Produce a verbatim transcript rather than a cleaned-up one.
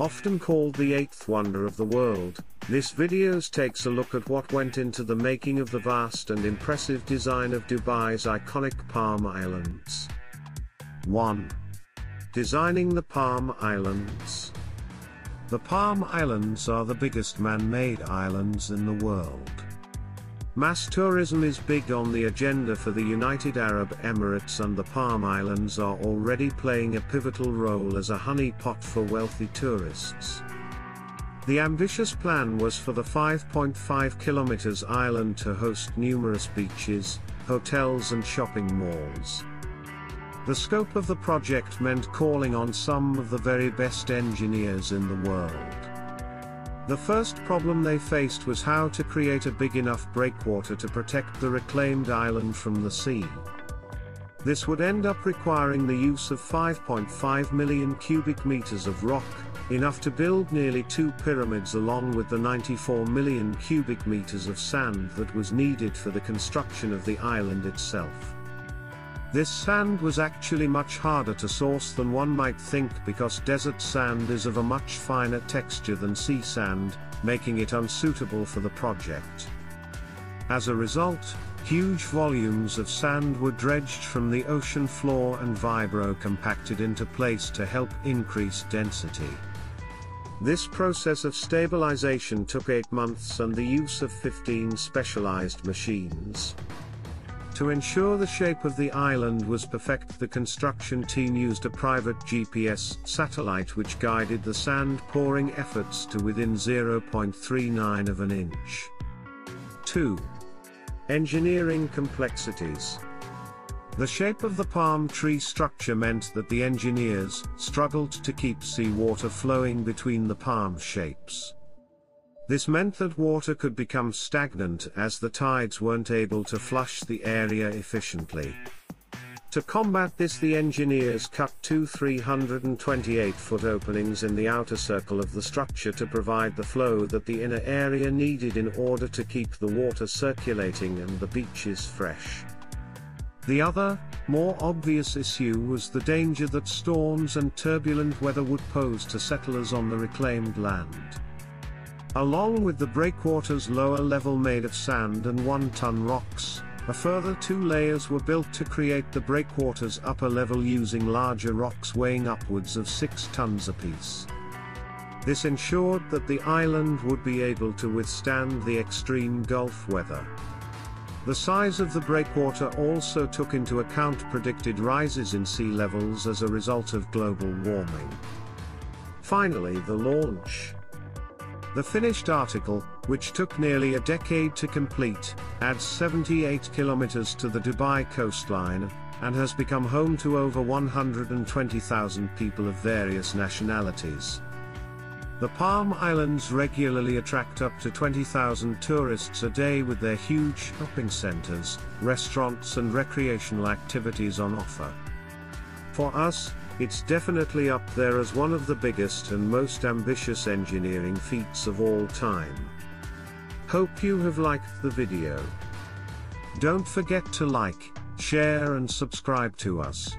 Often called the eighth wonder of the world, this video takes a look at what went into the making of the vast and impressive design of Dubai's iconic Palm Islands. one. Designing the Palm Islands. The Palm Islands are the biggest man-made islands in the world. Mass tourism is big on the agenda for the United Arab Emirates, and the Palm Islands are already playing a pivotal role as a honeypot for wealthy tourists. The ambitious plan was for the five point five kilometers island to host numerous beaches, hotels and shopping malls. The scope of the project meant calling on some of the very best engineers in the world. The first problem they faced was how to create a big enough breakwater to protect the reclaimed island from the sea. This would end up requiring the use of five point five million cubic meters of rock, enough to build nearly two pyramids, along with the ninety-four million cubic meters of sand that was needed for the construction of the island itself. This sand was actually much harder to source than one might think, because desert sand is of a much finer texture than sea sand, making it unsuitable for the project. As a result, huge volumes of sand were dredged from the ocean floor and vibro-compacted into place to help increase density. This process of stabilization took eight months and the use of fifteen specialized machines. To ensure the shape of the island was perfect, the construction team used a private G P S satellite which guided the sand pouring efforts to within zero point three nine of an inch. two. Engineering complexities. The shape of the palm tree structure meant that the engineers struggled to keep seawater flowing between the palm shapes. This meant that water could become stagnant as the tides weren't able to flush the area efficiently. To combat this, the engineers cut two three hundred twenty-eight foot openings in the outer circle of the structure to provide the flow that the inner area needed in order to keep the water circulating and the beaches fresh. The other, more obvious issue was the danger that storms and turbulent weather would pose to settlers on the reclaimed land. Along with the breakwater's lower level made of sand and one-ton rocks, a further two layers were built to create the breakwater's upper level using larger rocks weighing upwards of six tons apiece. This ensured that the island would be able to withstand the extreme Gulf weather. The size of the breakwater also took into account predicted rises in sea levels as a result of global warming. Finally, the launch. The finished article, which took nearly a decade to complete, adds seventy-eight kilometers to the Dubai coastline, and has become home to over one hundred twenty thousand people of various nationalities. The Palm Islands regularly attract up to twenty thousand tourists a day with their huge shopping centers, restaurants and recreational activities on offer. For us, it's definitely up there as one of the biggest and most ambitious engineering feats of all time. Hope you have liked the video. Don't forget to like, share and subscribe to us.